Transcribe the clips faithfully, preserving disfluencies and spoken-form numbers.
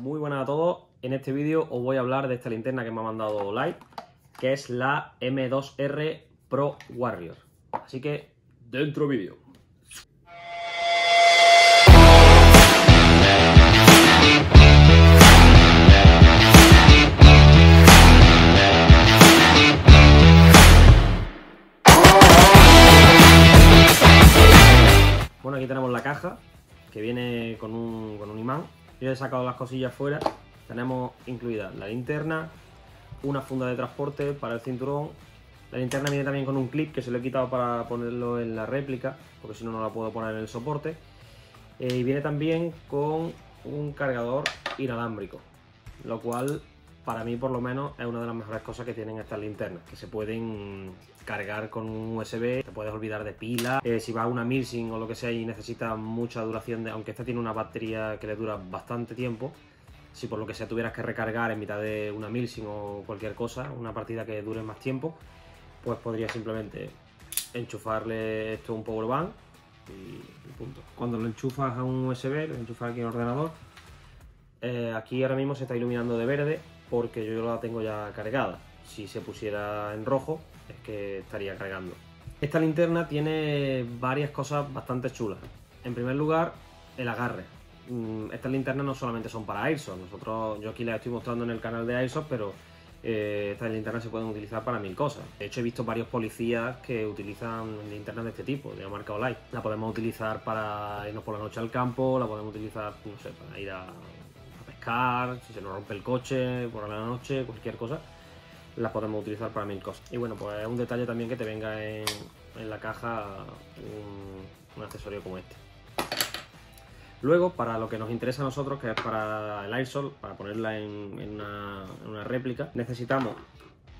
Muy buenas a todos. En este vídeo os voy a hablar de esta linterna que me ha mandado Olight, que es la M dos R Pro Warrior. Así que, dentro vídeo. Bueno, aquí tenemos la caja, que viene con un, con un imán. Yo he sacado las cosillas fuera. Tenemos incluida la linterna, una funda de transporte para el cinturón. La linterna viene también con un clip que se lo he quitado para ponerlo en la réplica, porque si no, no la puedo poner en el soporte. Eh, y viene también con un cargador inalámbrico, lo cual para mí por lo menos es una de las mejores cosas que tienen estas linternas, que se pueden cargar con un U S B, te puedes olvidar de pila, eh, si va a una milsing o lo que sea y necesita mucha duración, de, aunque esta tiene una batería que le dura bastante tiempo, si por lo que sea tuvieras que recargar en mitad de una milsing o cualquier cosa, una partida que dure más tiempo, pues podrías simplemente enchufarle esto a un powerbank y punto. Cuando lo enchufas a un U S B, lo enchufas aquí en el ordenador, eh, aquí ahora mismo se está iluminando de verde porque yo la tengo ya cargada. Si se pusiera en rojo es que estaría cargando. Esta linterna tiene varias cosas bastante chulas. En primer lugar, el agarre. Estas linternas no solamente son para airsoft. Nosotros, yo aquí las estoy mostrando en el canal de airsoft, pero eh, estas linternas se pueden utilizar para mil cosas. De hecho, he visto varios policías que utilizan linternas de este tipo, de la marca Olight. La podemos utilizar para irnos por la noche al campo, la podemos utilizar, no sé, para ir a pescar, si se nos rompe el coche por la noche, cualquier cosa, las podemos utilizar para mil cosas. Y bueno, pues es un detalle también que te venga en, en la caja un, un accesorio como este. Luego, para lo que nos interesa a nosotros, que es para el airsoft, para ponerla en, en, una, en una réplica, necesitamos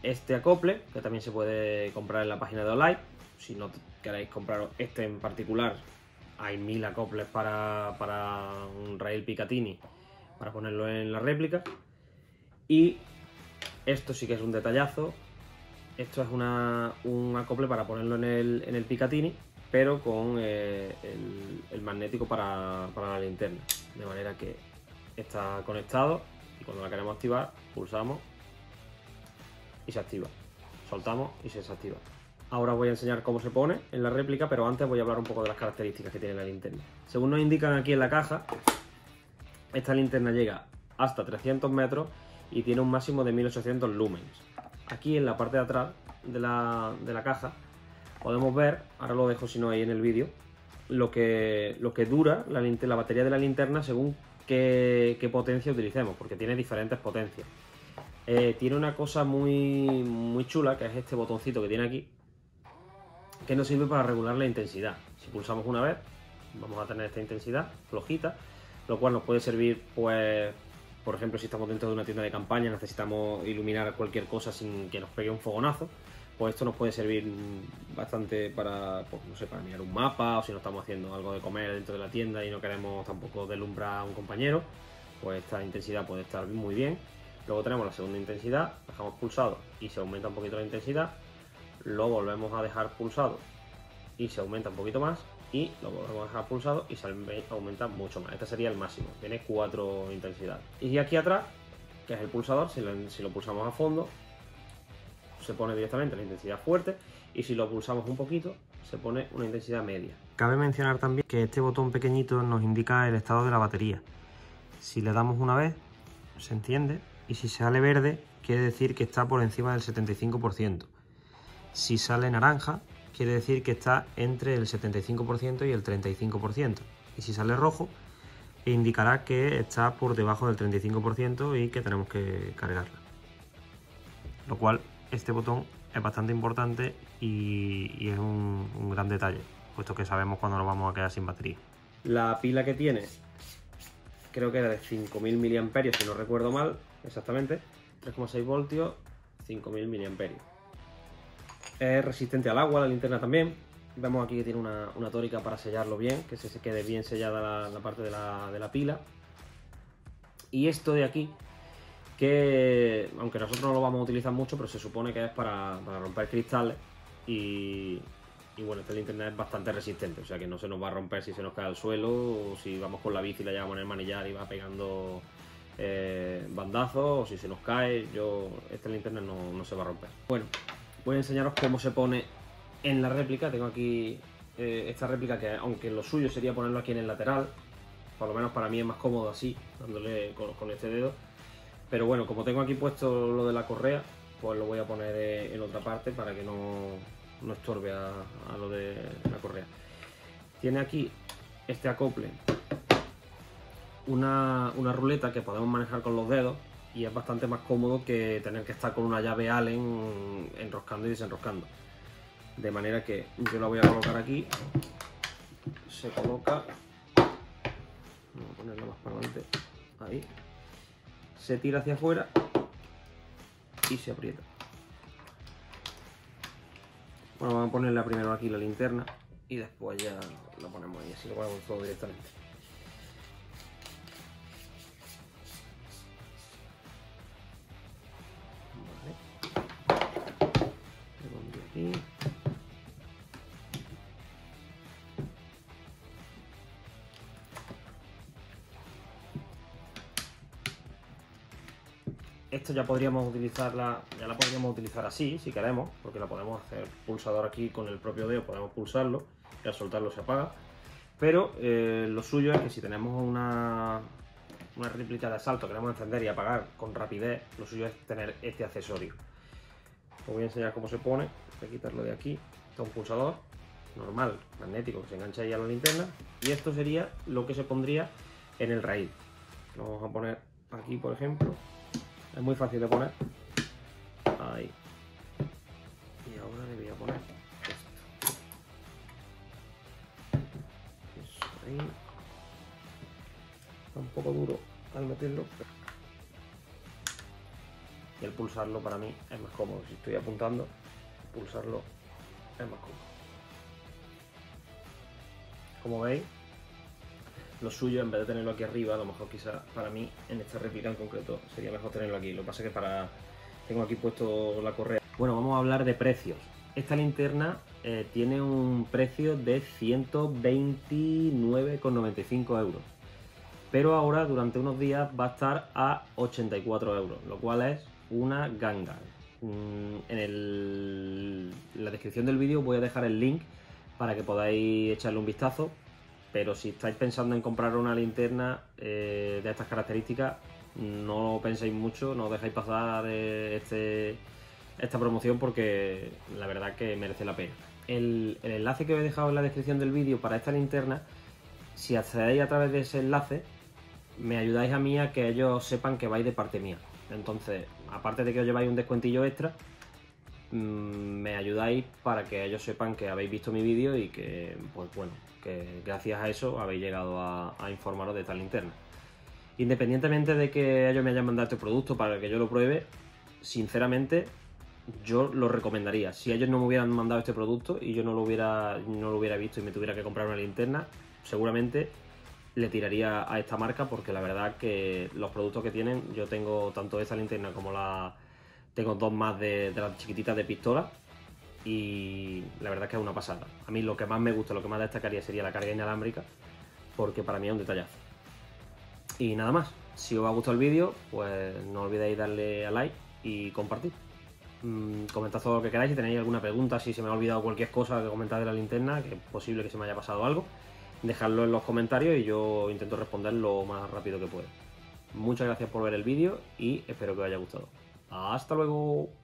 este acople, que también se puede comprar en la página de Olight. Si no queréis compraros este en particular, hay mil acoples para, para un rail Picatinny, para ponerlo en la réplica. Y esto sí que es un detallazo. Esto es una, un acople para ponerlo en el, en el Picatinny, pero con eh, el, el magnético para, para la linterna. De manera que está conectado y cuando la queremos activar, pulsamos y se activa. Soltamos y se desactiva. Ahora os voy a enseñar cómo se pone en la réplica, pero antes voy a hablar un poco de las características que tiene la linterna. Según nos indican aquí en la caja, esta linterna llega hasta trescientos metros y tiene un máximo de mil ochocientos lúmenes. Aquí en la parte de atrás de la, de la caja podemos ver, ahora lo dejo si no ahí en el vídeo, lo que, lo que dura la, la batería de la linterna según qué, qué potencia utilicemos, porque tiene diferentes potencias. Eh, tiene una cosa muy, muy chula, que es este botoncito que tiene aquí, que nos sirve para regular la intensidad. Si pulsamos una vez, vamos a tener esta intensidad flojita, lo cual nos puede servir, pues, por ejemplo, si estamos dentro de una tienda de campaña, necesitamos iluminar cualquier cosa sin que nos pegue un fogonazo, pues esto nos puede servir bastante para, pues, no sé, para mirar un mapa, o si no estamos haciendo algo de comer dentro de la tienda y no queremos tampoco deslumbrar a un compañero, pues esta intensidad puede estar muy bien. Luego tenemos la segunda intensidad, dejamos pulsado y se aumenta un poquito la intensidad, lo volvemos a dejar pulsado y se aumenta un poquito más, y lo volvemos a dejar pulsado y se aumenta mucho más. Este sería el máximo, tiene cuatro intensidades. Y aquí atrás, que es el pulsador, si lo, si lo pulsamos a fondo, se pone directamente la intensidad fuerte, y si lo pulsamos un poquito, se pone una intensidad media. Cabe mencionar también que este botón pequeñito nos indica el estado de la batería. Si le damos una vez, se enciende, y si sale verde, quiere decir que está por encima del setenta y cinco por ciento. Si sale naranja, quiere decir que está entre el setenta y cinco por ciento y el treinta y cinco por ciento. Y si sale rojo, indicará que está por debajo del treinta y cinco por ciento y que tenemos que cargarla. Lo cual, este botón es bastante importante y, y es un, un gran detalle, puesto que sabemos cuándo nos vamos a quedar sin batería. La pila que tiene, creo que era de cinco mil miliamperios, si no recuerdo mal, exactamente. tres coma seis voltios, cinco mil miliamperios. Es resistente al agua la linterna también. Vemos aquí que tiene una, una tórica para sellarlo bien, que se quede bien sellada la, la parte de la, de la pila. Y esto de aquí, que aunque nosotros no lo vamos a utilizar mucho, pero se supone que es para, para romper cristales. Y, y bueno, esta linterna es bastante resistente, o sea que no se nos va a romper si se nos cae al suelo, o si vamos con la bici y la llevamos en el manillar y va pegando eh, bandazos o si se nos cae. Yo, esta linterna no, no se va a romper. Bueno, voy a enseñaros cómo se pone en la réplica. Tengo aquí eh, esta réplica que, aunque lo suyo sería ponerlo aquí en el lateral, por lo menos para mí es más cómodo así, dándole con, con este dedo. Pero bueno, como tengo aquí puesto lo de la correa, pues lo voy a poner en otra parte para que no, no estorbe a, a lo de la correa. Tiene aquí este acople, una, una ruleta que podemos manejar con los dedos, y es bastante más cómodo que tener que estar con una llave Allen enroscando y desenroscando. De manera que yo la voy a colocar aquí, se coloca, vamos a ponerla más para adelante, ahí, se tira hacia afuera y se aprieta. Bueno, vamos a ponerla primero aquí la linterna y después ya la ponemos ahí, así lo ponemos todo directamente. Vale. Le pondré aquí. Esto ya podríamos utilizarla, ya la podríamos utilizar así, si queremos, porque la podemos hacer pulsador aquí con el propio dedo, podemos pulsarlo y al soltarlo se apaga. Pero eh, lo suyo es que si tenemos una, una réplica de asalto, queremos encender y apagar con rapidez, lo suyo es tener este accesorio. Os voy a enseñar cómo se pone, voy a quitarlo de aquí. Esto es un pulsador normal, magnético, que se engancha ahí a la linterna, y esto sería lo que se pondría en el raíl. Lo vamos a poner aquí, por ejemplo. Es muy fácil de poner. Ahí. Y ahora le voy a poner esto. Eso ahí. Está un poco duro al meterlo. Y el pulsarlo para mí es más cómodo. Si estoy apuntando, pulsarlo es más cómodo. Como veis, lo suyo, en vez de tenerlo aquí arriba, a lo mejor quizás para mí, en esta réplica en concreto, sería mejor tenerlo aquí. Lo que pasa es que para tengo aquí puesto la correa. Bueno, vamos a hablar de precios. Esta linterna eh, tiene un precio de ciento veintinueve con noventa y cinco euros. Pero ahora, durante unos días, va a estar a ochenta y cuatro euros, lo cual es una ganga. Mm, en, el, en la descripción del vídeo voy a dejar el link para que podáis echarle un vistazo. Pero si estáis pensando en comprar una linterna eh, de estas características, no penséis mucho, no dejéis pasar eh, este, esta promoción, porque la verdad que merece la pena. El, el enlace que os he dejado en la descripción del vídeo para esta linterna, si accedéis a través de ese enlace, me ayudáis a mí a que ellos sepan que vais de parte mía. Entonces, aparte de que os lleváis un descuentillo extra, me ayudáis para que ellos sepan que habéis visto mi vídeo y que, pues bueno, que gracias a eso habéis llegado a, a informaros de esta linterna. Independientemente de que ellos me hayan mandado este producto para que yo lo pruebe, sinceramente yo lo recomendaría. Si ellos no me hubieran mandado este producto y yo no lo hubiera, no lo hubiera visto y me tuviera que comprar una linterna, seguramente le tiraría a esta marca, porque la verdad que los productos que tienen, yo tengo tanto esta linterna como la... Tengo dos más de, de las chiquititas de pistola, y la verdad es que es una pasada. A mí lo que más me gusta, lo que más destacaría sería la carga inalámbrica, porque para mí es un detallazo. Y nada más, si os ha gustado el vídeo, pues no olvidéis darle a like y compartir. Mm, comentad todo lo que queráis, si tenéis alguna pregunta, si se me ha olvidado cualquier cosa que comentad de la linterna, que es posible que se me haya pasado algo, dejadlo en los comentarios y yo intento responder lo más rápido que pueda. Muchas gracias por ver el vídeo y espero que os haya gustado. ¡Hasta luego!